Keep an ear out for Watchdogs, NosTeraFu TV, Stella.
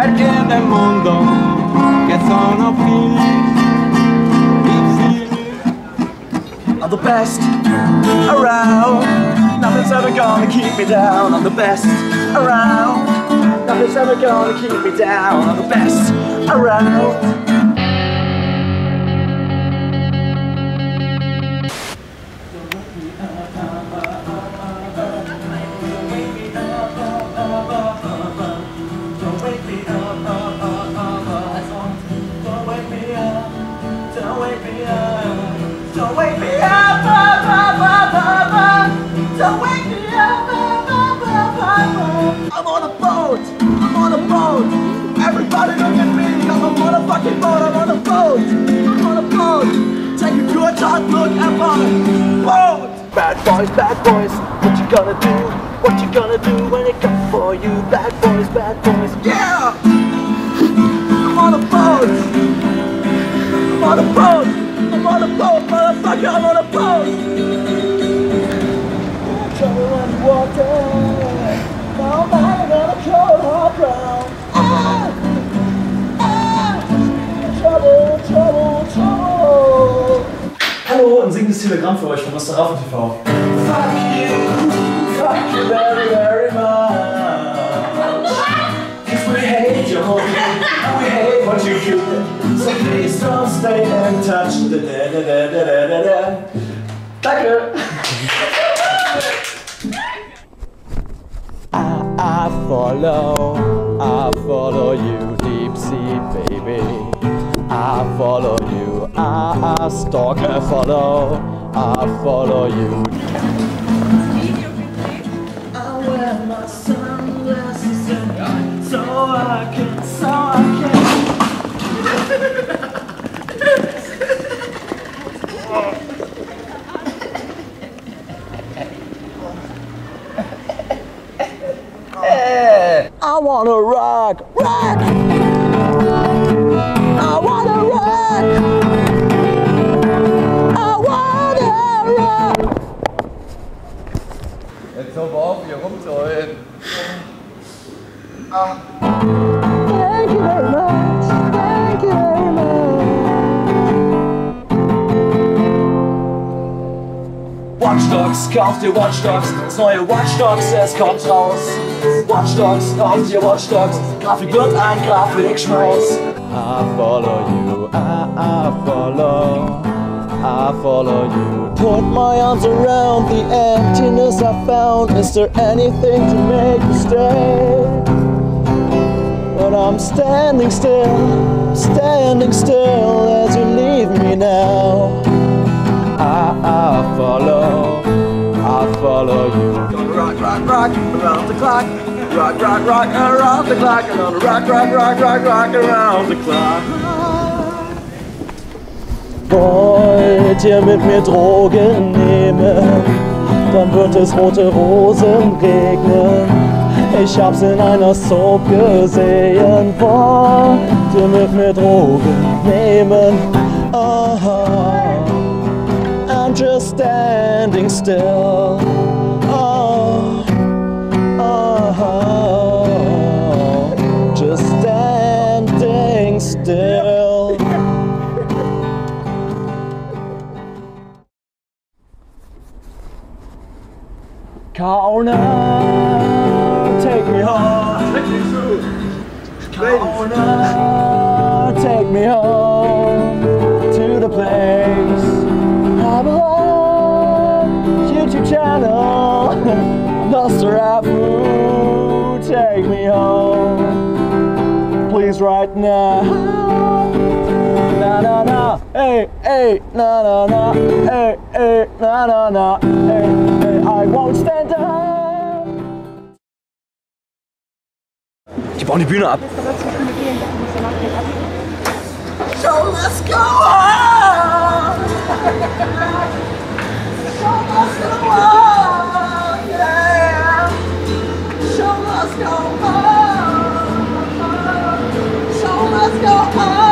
perché nel mondo che sono figli I'm the best around, nothing's ever gonna keep me down. I'm the best around, nothing's ever gonna keep me down. I'm the best around. I'm on a boat, I'm on a boat. Everybody look at me, I'm a motherfucking boat. I'm on a boat, I'm on a boat. Take a good hard look at my boat. Bad boys, what you gonna do? What you gonna do when it comes for you? Bad boys, yeah! I'm on a boat, I'm on a boat. I'm on a boat, motherfucker, I'm on a boat. Trouble and water. Now I'm hanging on a cold hard ground. Trouble, trouble, trouble. Hallo, ein singendes Telegramm für euch von NosTeraFu TV. Fuck you very, very much. If we hate your whole thing, we hate what you do. So please don't stay in touch. Da, da, da, da, da, da, da. Danke. I follow you, deep sea baby. I follow you, I stalk and follow. I follow you. I wear my sunglasses and I wanna rock, rock! I wanna rock! I wanna rock! Jetzt hör mal auf, hier rumzuheulen. Thank you very much, thank you very much. Watchdogs, kauf dir Watchdogs, das neue Watchdogs, es kommt raus. Watchdogs, kauft ihr Watchdogs, Grafik wird ein Grafikschmaus. I follow you, I follow you. Put my arms around the emptiness I found. Is there anything to make me stay? But I'm standing still as you leave me now. I follow you. Gonna rock, rock, rock around the clock. Rock, rock, rock around the clock. And gonna rock, rock, rock, rock, rock around the clock. Wollt ihr mit mir Drogen nehmen? Dann wird es rote Rosen regnen. Ich hab's in einer Soap gesehen. Wollt ihr mit mir Drogen nehmen? Aha. I'm just standing still. Oh, oh, oh. Just standing still. Kauna, take me home. Take me through. Kauna, take me home to the place. I belong, YouTube channel, NosTeraFu, take me home, please right now. Na na na, hey hey, na na na, hey hey, na na na, hey hey, I won't stand down. Die bauen die Bühne ab. So let's go on! Show us the world, yeah! Show us go on! Show us go on!